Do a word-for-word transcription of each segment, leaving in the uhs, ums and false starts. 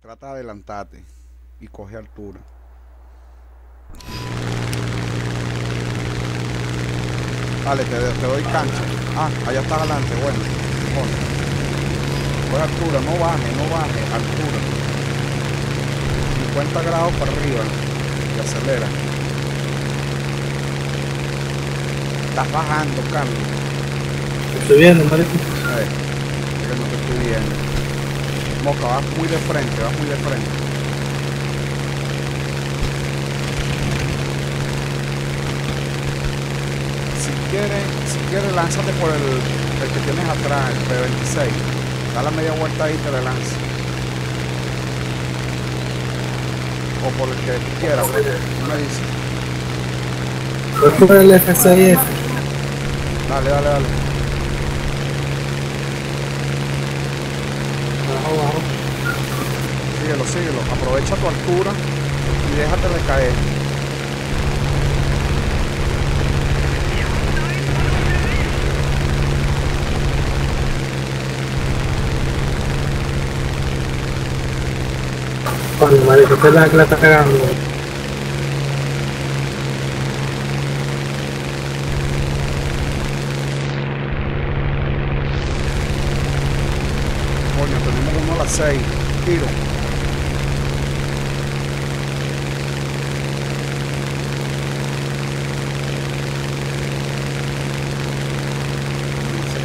Trata de adelantarte y coge altura. Vale, te, te doy cancha. Ah, allá está adelante, bueno. Coge altura, no baje, no baje, altura. cincuenta grados para arriba. Y acelera. Estás bajando, Carlos. Estoy viendo, marico. A ver, es que no te estoy viendo. Moca, vas muy de frente, vas muy de frente. Si quieres, si quieres, lánzate por el, el que tienes atrás, el P veintiséis. Da la media vuelta ahí y te le lanza. O por el que quieras, no me dices. Voy por el F seis F. Dale, dale, dale. Síguelo, síguelo, aprovecha tu altura y déjate de caer. Bueno, madre, que usted la está cagando. Coño, tenemos uno a las seis. Tiro.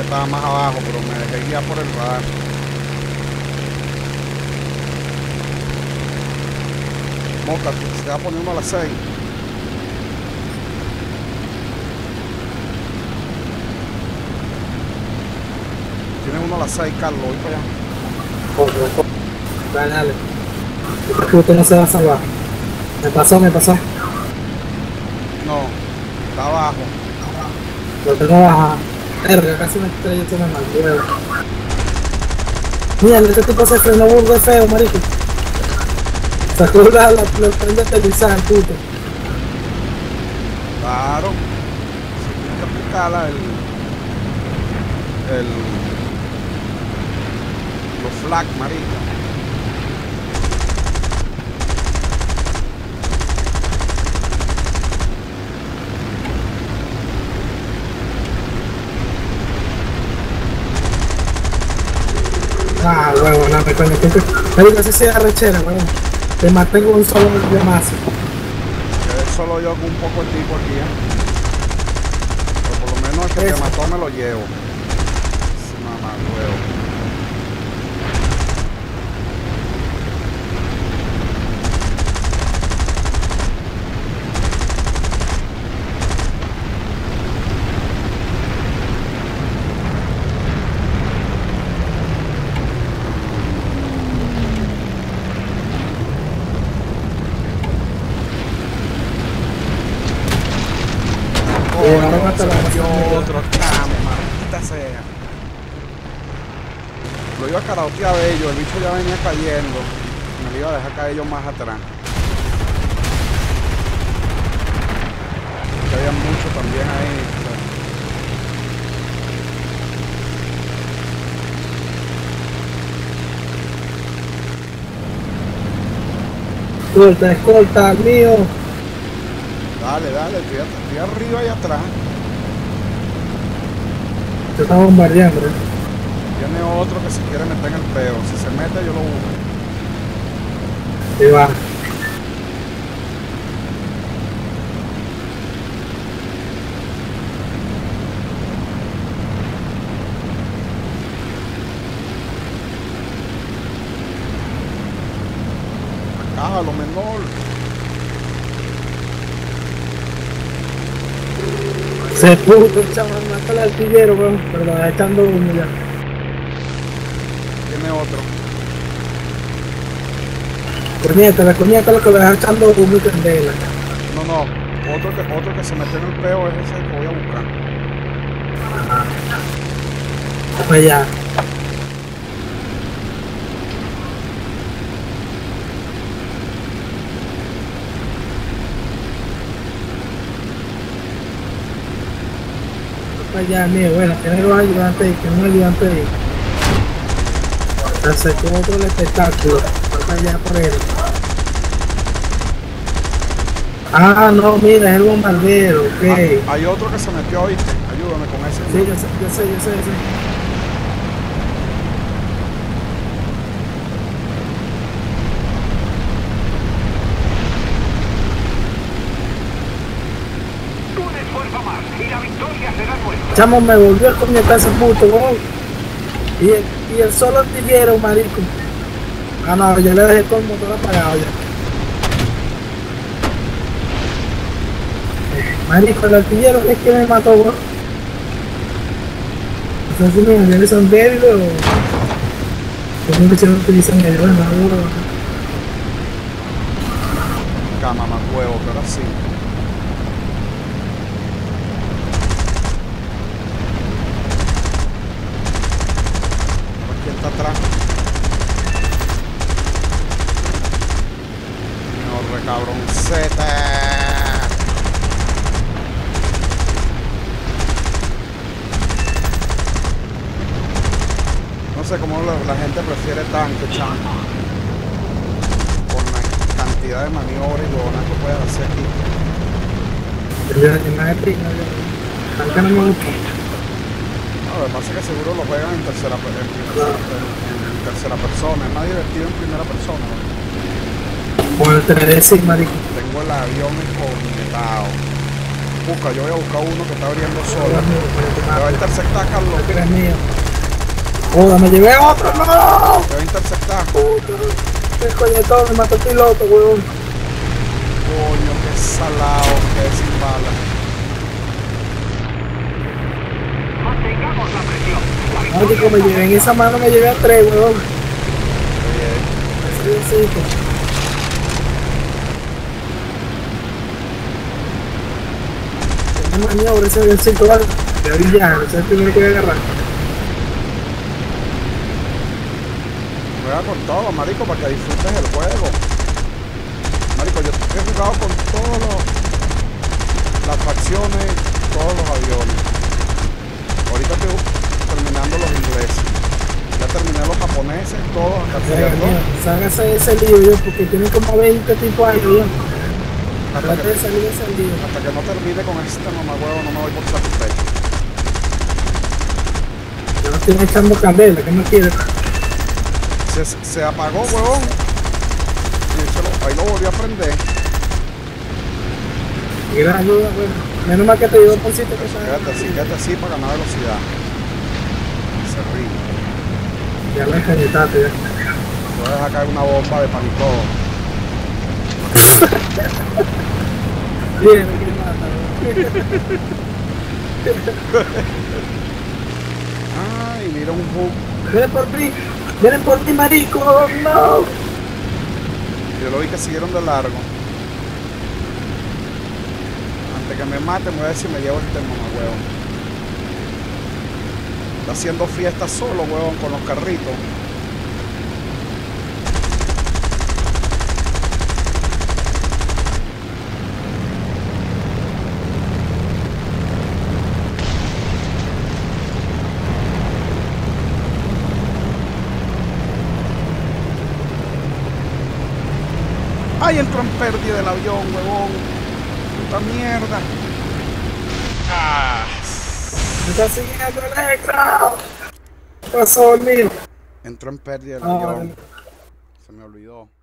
Estaba más abajo, pero me dejé guiar por el radar. Moca, se va poniendo a las seis. Tienes uno a las seis, Carlos, voy para allá. Corre, corre. Dale, dale. Es que usted no se va a salvar. Me pasó, me pasó. No, está abajo. Lo tengo abajo. Verga, casi me estrellé, esto me mantiene. Mira, este tipo se frenó burdo feo, marico. Sacó la, la, la prenda de aterrizaje, puto. Claro. Si tienes que aplicarla el... el... los flag, marico. Ah, huevo, no me conecté. Marico, así sea rechera, huevo. Te mantengo un solo llamazo. Quedé solo yo con un poco de tipo aquí, ¿eh? Pero por lo menos el que te mató me lo llevo. Es mamá, se metió otro tramo, maldita sea. Lo iba a caraotear de ellos, el bicho ya venía cayendo. Me lo iba a dejar caer ellos más atrás. Que había mucho también ahí. Escolta, escolta, mío. Dale, dale, estoy arriba y atrás. Te está bombardeando, ¿eh? Tiene otro que si quiere meter en el peo. Si se mete, yo lo busco. Sí, va. Acá, lo menor. Se puto, chaval, mata al artillero, weón, pero lo va echando uno ya. Tiene otro. Cornieta, la cornieta lo que lo va echando uno y candela. No, no, otro que, otro que se metió en el peo es ese que voy a buscar. Para allá. Allá, mío, bueno, tiene los ayudantes ahí, tiene un ayudante ahí. Se secó otro el espectáculo. allá por él. Ah, no, mira, es el bombardero, ok. Hay, hay otro que se metió ahorita, ayúdame con ese. Sí, yo sé, yo sé, yo sé, yo sé. Chamo, me volvió a conectar ese puto, weón. Y el, y el solo artillero, marico. Ah, no, yo le dejé todo el motor apagado ya. Marico, el artillero es que me mató, weón. No sé si mis aviones son débiles o... ¿Cómo que no utilizan el avión? No, weón. Cama, más huevo, que ahora sí. Atrás. No, recabroncete. No sé cómo la, la gente prefiere tanque, chamo. Por la cantidad de maniobras y huevonas que puedes hacer aquí. Pero no me gusta. Lo que pasa es que seguro lo juegan en tercera, en, en, en tercera persona, es más divertido en primera persona. Por el tres, marico. Tengo el avión escondido. Busca, yo voy a buscar uno que está abriendo solo. Me va a interceptar, Carlos. Eres mío. Joder, me llevé otro, no. Me va a interceptar. Puta, el coñetón me mató el piloto, weón. Coño, qué salado, qué sin bala. Marico, me llevé en esa mano, me llevé a tres, weón. Sí, sí, sí. Una maniobra, ese avioncito, vale. Te voy a brillar, ese es el primero que voy a agarrar. Juega con todo, marico, para que disfrutes el juego. Marico, yo he jugado con todas las facciones, todos los aviones. Ahorita estoy terminando los ingleses. Ya terminé los japoneses, todos acá. Sácase ese libro, porque tiene como veinte tipos ahí. Hasta que, de salir ese libro. Hasta que no termine con este mamagüevo, no me voy por satisfecho. Yo no estoy echando candela, que no quiere. Se, se apagó, huevón. Ahí lo volví a prender. Gran ayuda, huevón. Menos mal que te dio por sitio que se quédate así, quédate así para ganar velocidad. Se ríe. Ya la encañetaste, ya. Voy a dejar caer una bomba de panicodo. Bien, que mata, ay, mira un bug. Vienen por ti, vienen por ti, marico, no. Yo lo vi que siguieron de largo. Que me mate, me voy a decir me llevo este mamá, huevón. Está haciendo fiesta solo, huevón, con los carritos. ¡Ay, entró en pérdida del avión, huevón! Mierda. Ah. Está siguiendo Electro. Pasó el mío. Entró en pérdida el avión. Se me olvidó.